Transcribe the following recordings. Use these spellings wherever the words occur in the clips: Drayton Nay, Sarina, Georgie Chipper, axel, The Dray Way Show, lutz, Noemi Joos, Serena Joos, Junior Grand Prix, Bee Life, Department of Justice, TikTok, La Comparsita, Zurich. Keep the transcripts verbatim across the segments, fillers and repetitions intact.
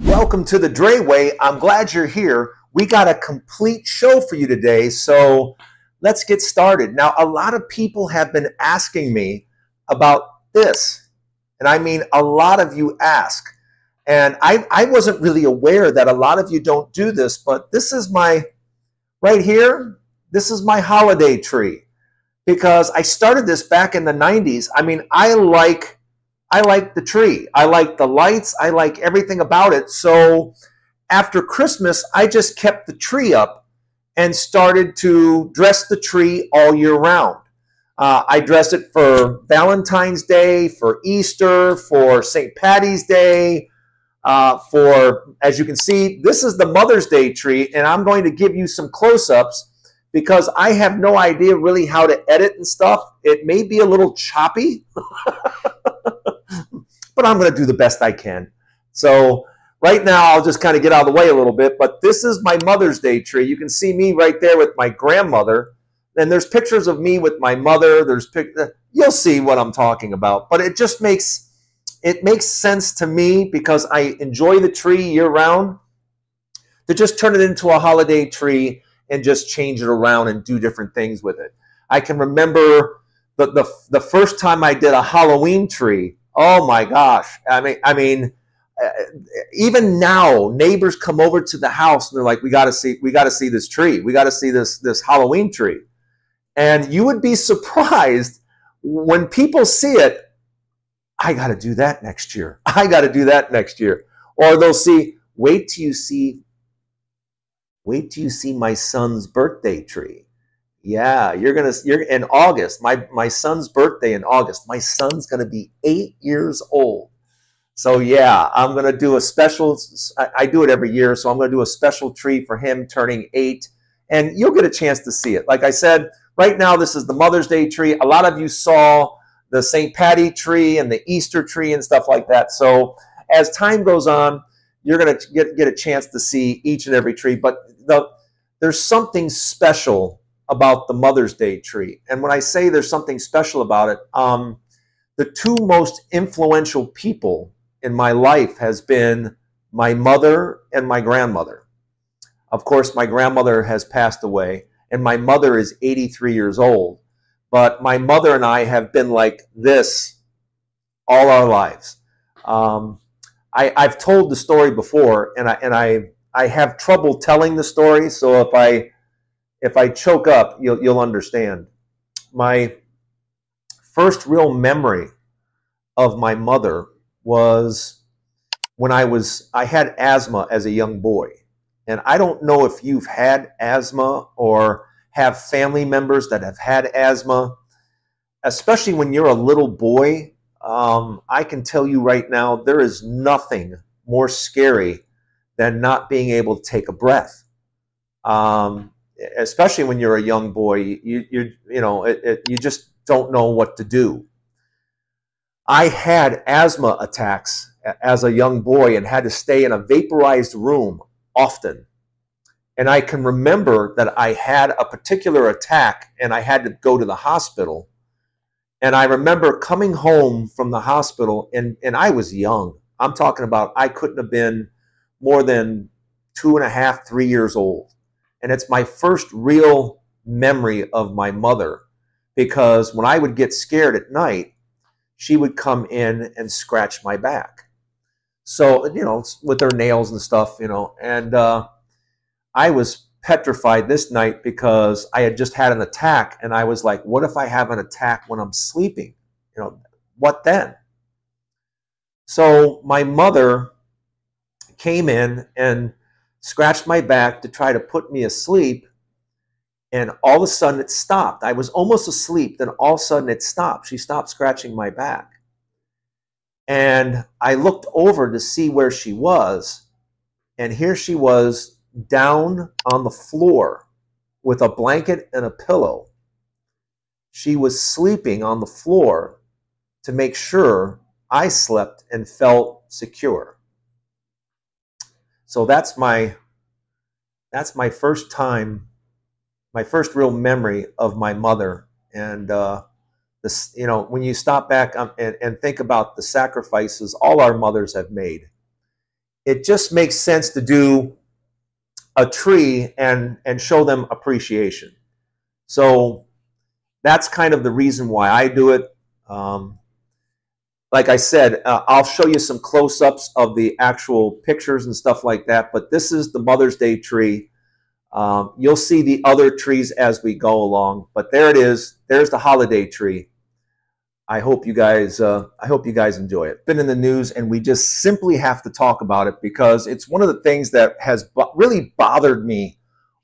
Welcome to The Dray Way. I'm glad you're here. We got a complete show for you today, so let's get started. Now, a lot of people have been asking me about this, and I mean a lot of you ask. And I, I wasn't really aware that a lot of you don't do this, but this is my, right here, this is my holiday tree. Because I started this back in the nineties. I mean, I like... I like the tree. I like the lights. I like everything about it. So after Christmas, I just kept the tree up and started to dress the tree all year round. Uh, I dressed it for Valentine's Day, for Easter, for Saint Patty's Day, uh, for, as you can see, this is the Mother's Day tree, and I'm going to give you some close-ups because I have no idea really how to edit and stuff. It may be a little choppy. But I'm going to do the best I can. So right now, I'll just kind of get out of the way a little bit. But this is my Mother's Day tree. You can see me right there with my grandmother. And there's pictures of me with my mother. There's pic You'll see what I'm talking about. But it just makes, it makes sense to me because I enjoy the tree year-round to just turn it into a holiday tree and just change it around and do different things with it. I can remember the, the, the first time I did a Halloween tree. Oh my gosh. I mean, I mean, uh, even now neighbors come over to the house and they're like, we got to see, we got to see this tree. We got to see this, this Halloween tree. And you would be surprised when people see it. I got to do that next year. I got to do that next year. Or they'll see, wait till you see, wait till you see my son's birthday tree. Yeah, you're gonna you're in August. My my son's birthday in August. My son's gonna be eight years old. So yeah, I'm gonna do a special. I, I do it every year, so I'm gonna do a special tree for him turning eight, and you'll get a chance to see it. Like I said, right now this is the Mother's Day tree. A lot of you saw the Saint Patty tree and the Easter tree and stuff like that. So as time goes on, you're gonna get get a chance to see each and every tree. But the, there's something special about the Mother's Day tree. And when I say there's something special about it, um, the two most influential people in my life has been my mother and my grandmother. Of course, my grandmother has passed away, and my mother is eighty-three years old. But my mother and I have been like this all our lives. Um, I, I've told the story before, and I, and I, I have trouble telling the story, so if I If I choke up, you'll, you'll understand. My first real memory of my mother was when I was, I had asthma as a young boy. And I don't know if you've had asthma or have family members that have had asthma, especially when you're a little boy. Um, I can tell you right now, there is nothing more scary than not being able to take a breath. Um, especially when you're a young boy, you, you, you know, it, it, you just don't know what to do. I had asthma attacks as a young boy and had to stay in a vaporized room often. And I can remember that I had a particular attack and I had to go to the hospital. And I remember coming home from the hospital and, and I was young. I'm talking about I couldn't have been more than two and a half, three years old. And it's my first real memory of my mother because when I would get scared at night, she would come in and scratch my back. So, you know, with her nails and stuff, you know, and uh, I was petrified this night because I had just had an attack and I was like, what if I have an attack when I'm sleeping? You know, what then? So my mother came in and scratched my back to try to put me asleep, and all of a sudden it stopped. I was almost asleep, then all of a sudden it stopped. She stopped scratching my back. And I looked over to see where she was, and here she was down on the floor with a blanket and a pillow. She was sleeping on the floor to make sure I slept and felt secure. So that's my, that's my first time, my first real memory of my mother. And, uh, this, you know, when you stop back and, and think about the sacrifices all our mothers have made it just makes sense to do a tree and, and show them appreciation. So that's kind of the reason why I do it. Um, like I said, uh, I'll show you some close-ups of the actual pictures and stuff like that, but this is the Mother's Day tree. Um, you'll see the other trees as we go along, but there it is. There's the holiday tree. I hope you guys, uh, I hope you guys enjoy it. Been in the news, and we just simply have to talk about it because it's one of the things that has bo- really bothered me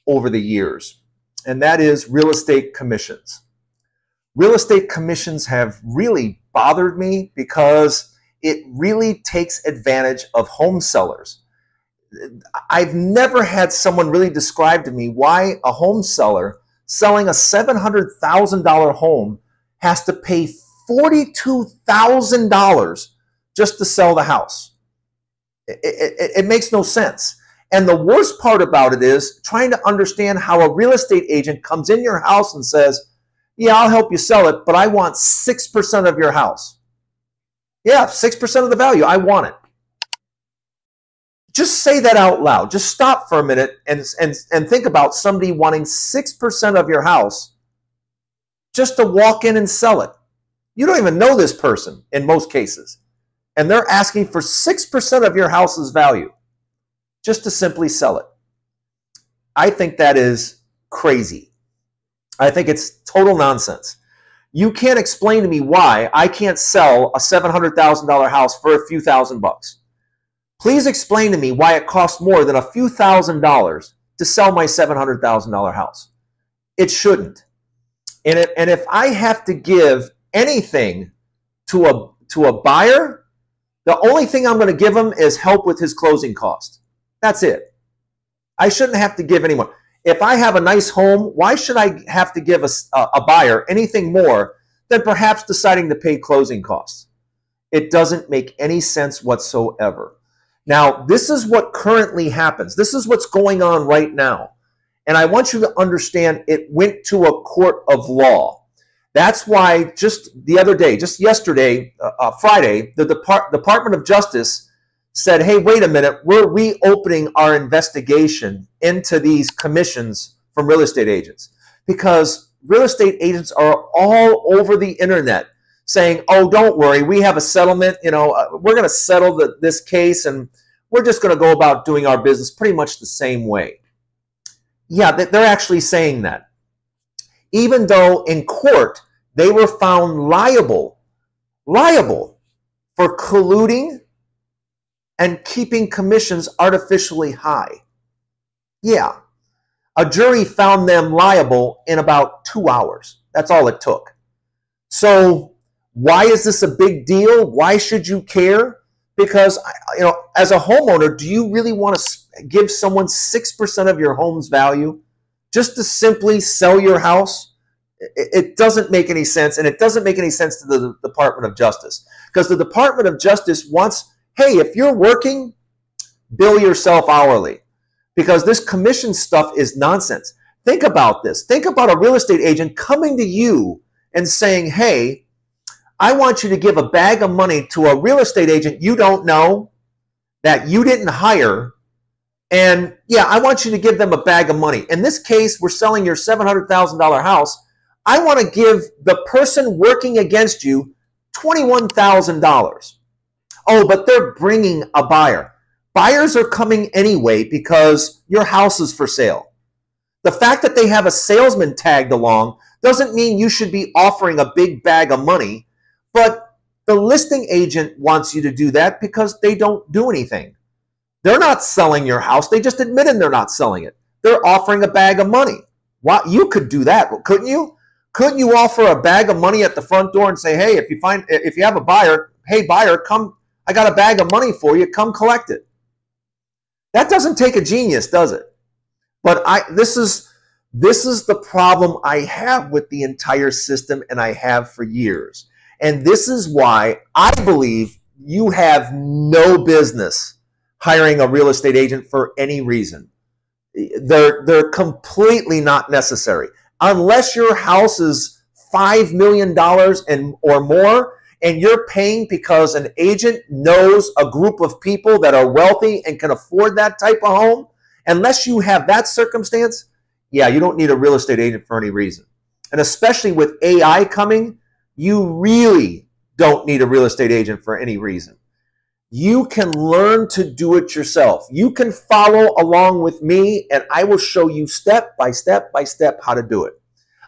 over the years, and that is real estate commissions. Real estate commissions have really bothered me because it really takes advantage of home sellers. I've never had someone really describe to me why a home seller selling a seven hundred thousand dollar home has to pay forty-two thousand dollars just to sell the house. It, it, it makes no sense. And the worst part about it is trying to understand how a real estate agent comes in your house and says, yeah, I'll help you sell it, but I want six percent of your house. Yeah, six percent of the value. I want it. Just say that out loud. Just stop for a minute and, and, and think about somebody wanting six percent of your house just to walk in and sell it. You don't even know this person in most cases. And they're asking for six percent of your house's value just to simply sell it. I think that is crazy. I think it's total nonsense. You can't explain to me why I can't sell a seven hundred thousand dollar house for a few thousand bucks. Please explain to me why it costs more than a few thousand dollars to sell my seven hundred thousand dollar house. It shouldn't. And, it, and if I have to give anything to a, to a buyer, the only thing I'm going to give him is help with his closing cost. That's it. I shouldn't have to give anyone. If I have a nice home, why should I have to give a, a buyer anything more than perhaps deciding to pay closing costs? It doesn't make any sense whatsoever. Now, this is what currently happens. This is what's going on right now. And I want you to understand it went to a court of law. That's why just the other day, just yesterday, uh, uh, Friday, the Depart- Department of Justice said, hey, wait a minute, we're reopening our investigation into these commissions from real estate agents. Because real estate agents are all over the internet saying, oh, don't worry, we have a settlement, you know, uh, we're going to settle the, this case, and we're just going to go about doing our business pretty much the same way. Yeah, they're actually saying that. Even though in court, they were found liable, liable for colluding and keeping commissions artificially high. Yeah, a jury found them liable in about two hours. That's all it took. So why is this a big deal? Why should you care? Because, you know, as a homeowner, do you really want to give someone six percent of your home's value just to simply sell your house? It doesn't make any sense, and it doesn't make any sense to the Department of Justice, because the Department of Justice wants, hey, if you're working, bill yourself hourly, because this commission stuff is nonsense. Think about this. Think about a real estate agent coming to you and saying, hey, I want you to give a bag of money to a real estate agent you don't know, that you didn't hire, and yeah, I want you to give them a bag of money. In this case, we're selling your seven hundred thousand dollar house. I want to give the person working against you twenty-one thousand dollars. Oh, but they're bringing a buyer. Buyers are coming anyway because your house is for sale. The fact that they have a salesman tagged along doesn't mean you should be offering a big bag of money. But the listing agent wants you to do that because they don't do anything. They're not selling your house. They just admitted they're not selling it. They're offering a bag of money. Why, you could do that, couldn't you? Couldn't you offer a bag of money at the front door and say, hey, if you find, if you have a buyer, hey, buyer, come, I got a bag of money for you, come collect it. That doesn't take a genius, does it? But I, this is, this is the problem I have with the entire system, and I have for years. And this is why I believe you have no business hiring a real estate agent for any reason. They're, they're completely not necessary. Unless your house is five million dollars and or more and you're paying because an agent knows a group of people that are wealthy and can afford that type of home, unless you have that circumstance, yeah, you don't need a real estate agent for any reason. And especially with A I coming, you really don't need a real estate agent for any reason. You can learn to do it yourself. You can follow along with me, and I will show you step by step by step how to do it.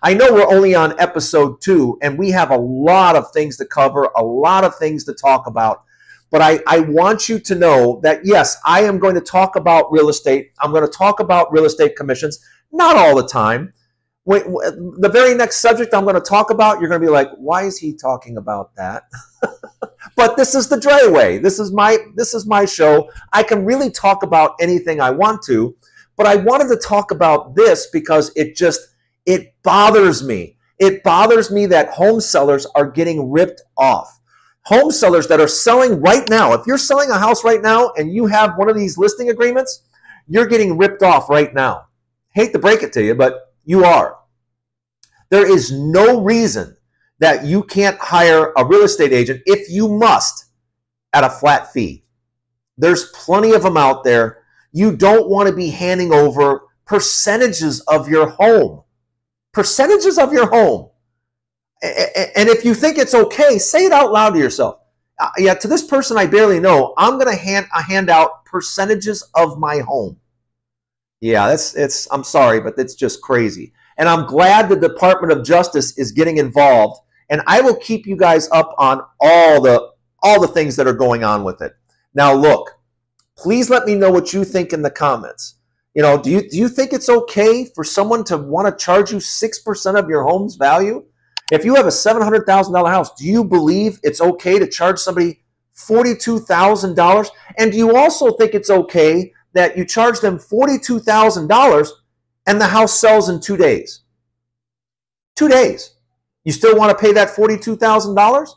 I know we're only on episode two, and we have a lot of things to cover, a lot of things to talk about. But I, I want you to know that, yes, I am going to talk about real estate. I'm going to talk about real estate commissions. Not all the time. When, when, the very next subject I'm going to talk about, you're going to be like, why is he talking about that? But this is the Dray Way. This is my, this is my show. I can really talk about anything I want to, but I wanted to talk about this because it just, it bothers me. It bothers me that home sellers are getting ripped off. Home sellers that are selling right now, if you're selling a house right now and you have one of these listing agreements, you're getting ripped off right now. Hate to break it to you, but you are. There is no reason that you can't hire a real estate agent if you must at a flat fee. There's plenty of them out there. You don't want to be handing over percentages of your home. Percentages of your home. And if you think it's okay, say it out loud to yourself. Yeah, to this person I barely know, I'm going to hand, hand out percentages of my home. Yeah, that's, it's, I'm sorry, but that's just crazy. And I'm glad the Department of Justice is getting involved. And I will keep you guys up on all the, all the things that are going on with it. Now, look, please let me know what you think in the comments. You know, do you, do you think it's okay for someone to want to charge you six percent of your home's value? If you have a seven hundred thousand dollar house, do you believe it's okay to charge somebody forty-two thousand dollars? And do you also think it's okay that you charge them forty-two thousand dollars and the house sells in two days. Two days. You still want to pay that forty-two thousand dollars?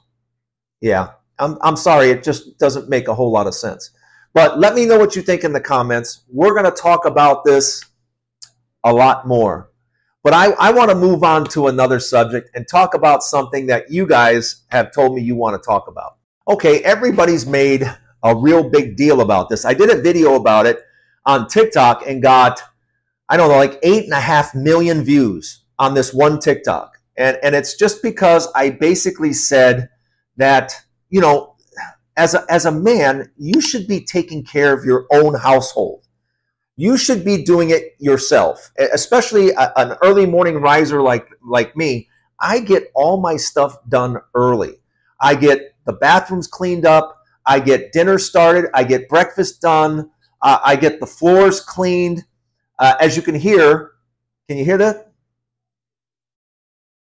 Yeah, I'm, I'm sorry. It just doesn't make a whole lot of sense. But let me know what you think in the comments. We're going to talk about this a lot more. But I, I want to move on to another subject and talk about something that you guys have told me you want to talk about. Okay, everybody's made a real big deal about this. I did a video about it on TikTok and got, I don't know, like eight and a half million views on this one TikTok. And, and it's just because I basically said that, you know, as a, as a man, you should be taking care of your own household. You should be doing it yourself, especially a, an early morning riser like, like me. I get all my stuff done early. I get the bathrooms cleaned up. I get dinner started, I get breakfast done, uh, I get the floors cleaned. Uh, as you can hear, can you hear that?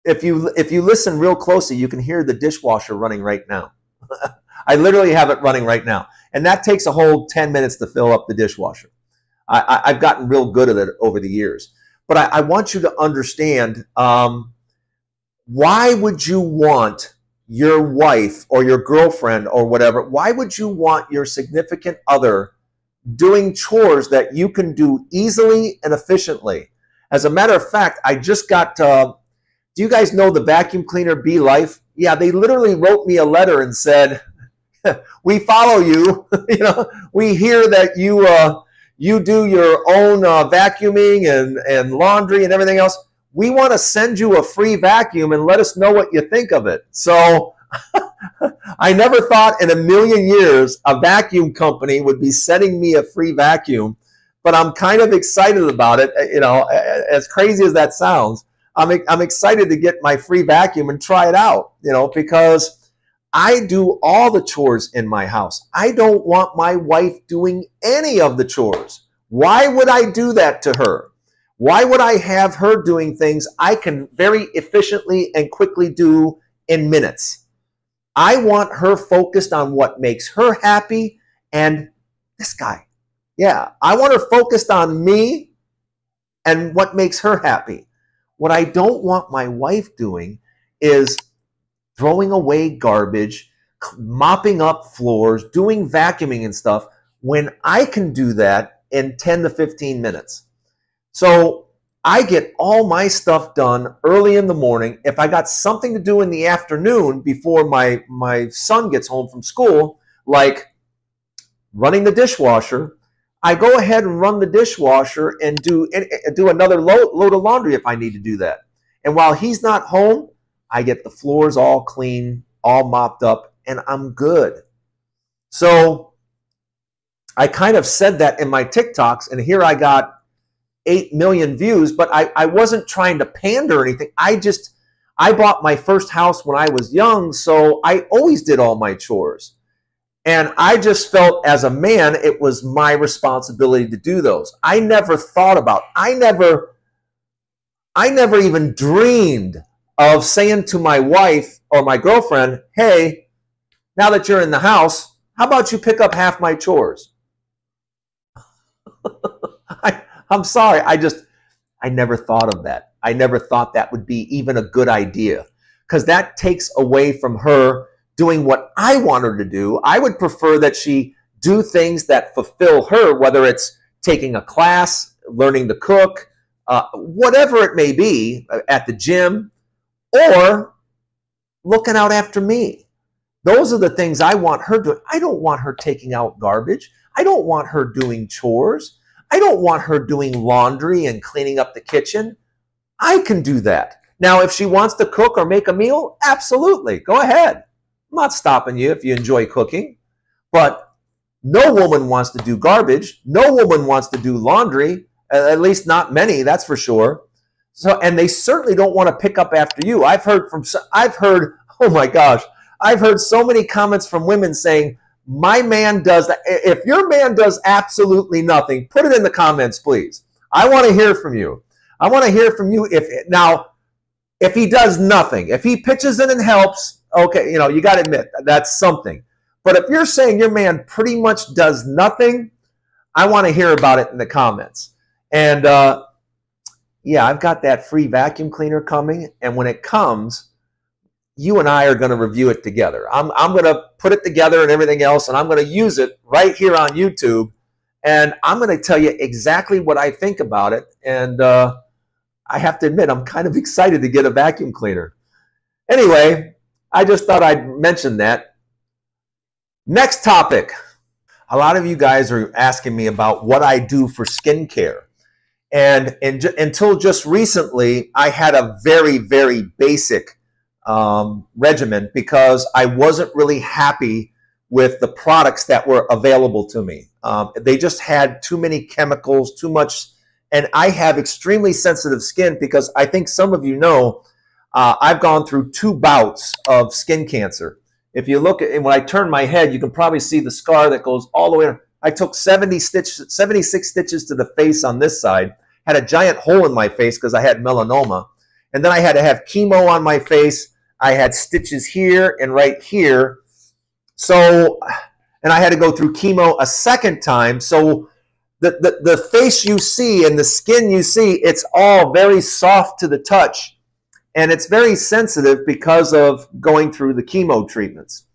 If you, if you listen real closely, you can hear the dishwasher running right now. I literally have it running right now. And that takes a whole ten minutes to fill up the dishwasher. I, I, I've gotten real good at it over the years. But I, I want you to understand, um, why would you want your wife or your girlfriend or whatever, why would you want your significant other doing chores that you can do easily and efficiently? As a matter of fact, I just got, uh, do you guys know the vacuum cleaner Bee Life? Yeah, they literally wrote me a letter and said, we follow you. You know, we hear that you, uh, you do your own uh, vacuuming and, and laundry and everything else. We want to send you a free vacuum and let us know what you think of it. So I never thought in a million years a vacuum company would be sending me a free vacuum, but I'm kind of excited about it. You know, as crazy as that sounds, I'm, I'm excited to get my free vacuum and try it out, you know, because I do all the chores in my house. I don't want my wife doing any of the chores. Why would I do that to her? Why would I have her doing things I can very efficiently and quickly do in minutes? I want her focused on what makes her happy and this guy. Yeah, I want her focused on me and what makes her happy. What I don't want my wife doing is throwing away garbage, mopping up floors, doing vacuuming and stuff when I can do that in ten to fifteen minutes. So I get all my stuff done early in the morning. If I got something to do in the afternoon before my, my son gets home from school, like running the dishwasher, I go ahead and run the dishwasher and do, and do another load, load of laundry if I need to do that. And while he's not home, I get the floors all clean, all mopped up, and I'm good. So I kind of said that in my TikToks, and here I got eight million views, but I, I wasn't trying to pander or anything. I just, I bought my first house when I was young, so I always did all my chores. And I just felt as a man, it was my responsibility to do those. I never thought about, I never, I never even dreamed of saying to my wife or my girlfriend, hey, now that you're in the house, how about you pick up half my chores? I, I'm sorry. I just, I never thought of that. I never thought that would be even a good idea, because that takes away from her doing what I want her to do. I would prefer that she do things that fulfill her, whether it's taking a class, learning to cook, uh, whatever it may be, at the gym, or looking out after me. Those are the things I want her doing. I don't want her taking out garbage. I don't want her doing chores. I don't want her doing laundry and cleaning up the kitchen. I can do that. Now, if she wants to cook or make a meal, absolutely, go ahead. I'm not stopping you if you enjoy cooking, but no woman wants to do garbage. No woman wants to do laundry, at least not many, that's for sure. So, and they certainly don't want to pick up after you. I've heard from, I've heard, oh my gosh, I've heard so many comments from women saying, my man does that. If your man does absolutely nothing, put it in the comments, please. I want to hear from you. I want to hear from you. If now, if he does nothing, if he pitches in and helps, okay, you know, you got to admit that's something. But if you're saying your man pretty much does nothing, I want to hear about it in the comments. And uh, yeah, I've got that free vacuum cleaner coming. And when it comes, you and I are going to review it together. I'm, I'm going to put it together and everything else, and I'm going to use it right here on YouTube. And I'm going to tell you exactly what I think about it. And uh, I have to admit, I'm kind of excited to get a vacuum cleaner. Anyway, I just thought I'd mention that. Next topic. A lot of you guys are asking me about what I do for skincare. And, and until just recently, I had a very, very basic um, regimen because I wasn't really happy with the products that were available to me. Um, they just had too many chemicals, too much. And I have extremely sensitive skin because I think some of you know Uh, I've gone through two bouts of skin cancer. If you look at it, when I turn my head, you can probably see the scar that goes all the way in. I took seventy stitch, seventy-six stitches to the face on this side, had a giant hole in my face because I had melanoma. And then I had to have chemo on my face. I had stitches here and right here. So, and I had to go through chemo a second time. So the, the, the face you see and the skin you see, it's all very soft to the touch. And it's very sensitive because of going through the chemo treatments.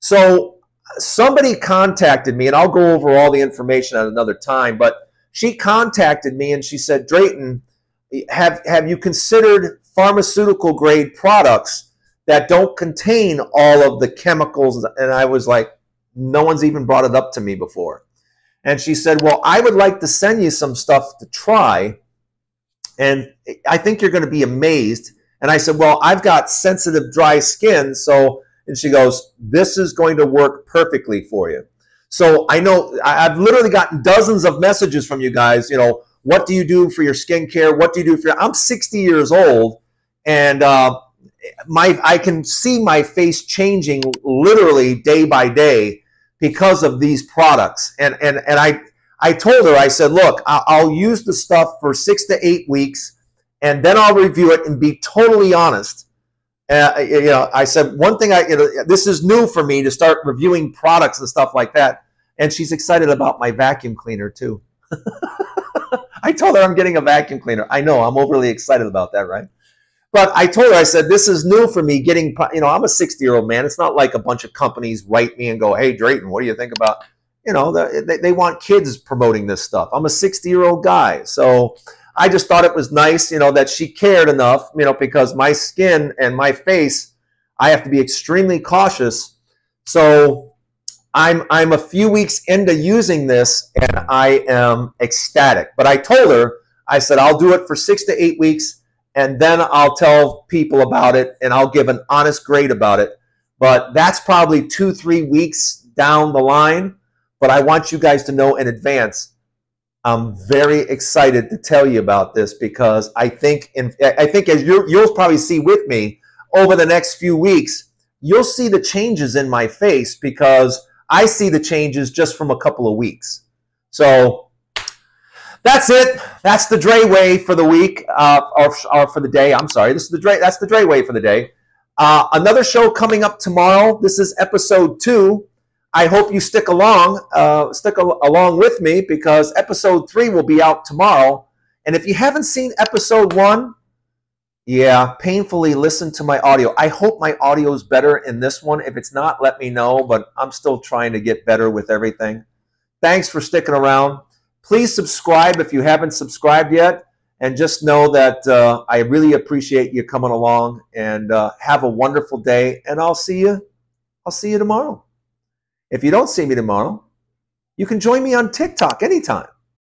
So somebody contacted me, and I'll go over all the information at another time, but she contacted me and she said, Drayton, have, have you considered pharmaceutical grade products that don't contain all of the chemicals? And I was like, no one's even brought it up to me before. And she said, well, I would like to send you some stuff to try, and I think you're going to be amazed. And I said, well, I've got sensitive, dry skin. So, and she goes, this is going to work perfectly for you. So I know I've literally gotten dozens of messages from you guys. You know, what do you do for your skincare? What do you do for your, I'm sixty years old, and uh, my, I can see my face changing literally day by day because of these products. And, and, and I, I told her, I said, look, I'll use the stuff for six to eight weeks. And then I'll review it and be totally honest. Uh, you know, I said, one thing, I, you know, this is new for me to start reviewing products and stuff like that. And she's excited about my vacuum cleaner too. I told her I'm getting a vacuum cleaner. I know, I'm overly excited about that, right? But I told her, I said, this is new for me getting, you know, I'm a sixty-year-old man. It's not like a bunch of companies write me and go, hey, Drayton, what do you think about, you know, the, they, they want kids promoting this stuff. I'm a sixty-year-old guy. So I just thought it was nice, you know, that she cared enough, you know, because my skin and my face, I have to be extremely cautious. So I'm, I'm a few weeks into using this and I am ecstatic. But I told her, I said, I'll do it for six to eight weeks and then I'll tell people about it and I'll give an honest grade about it. But that's probably two, three weeks down the line. But I want you guys to know in advance, I'm very excited to tell you about this because I think, in, I think as you're, you'll probably see with me over the next few weeks, you'll see the changes in my face because I see the changes just from a couple of weeks. So that's it. That's the Dray Way for the week, uh, or, or for the day. I'm sorry. This is the Dray. That's the Dray Way for the day. Uh, another show coming up tomorrow. This is episode two. I hope you stick along, uh, stick al along with me because episode three will be out tomorrow. And if you haven't seen episode one, yeah, painfully listen to my audio. I hope my audio is better in this one. If it's not, let me know, but I'm still trying to get better with everything. Thanks for sticking around. Please subscribe if you haven't subscribed yet. And just know that uh, I really appreciate you coming along and uh, have a wonderful day. And I'll see you, I'll see you tomorrow. If you don't see me tomorrow, you can join me on TikTok anytime.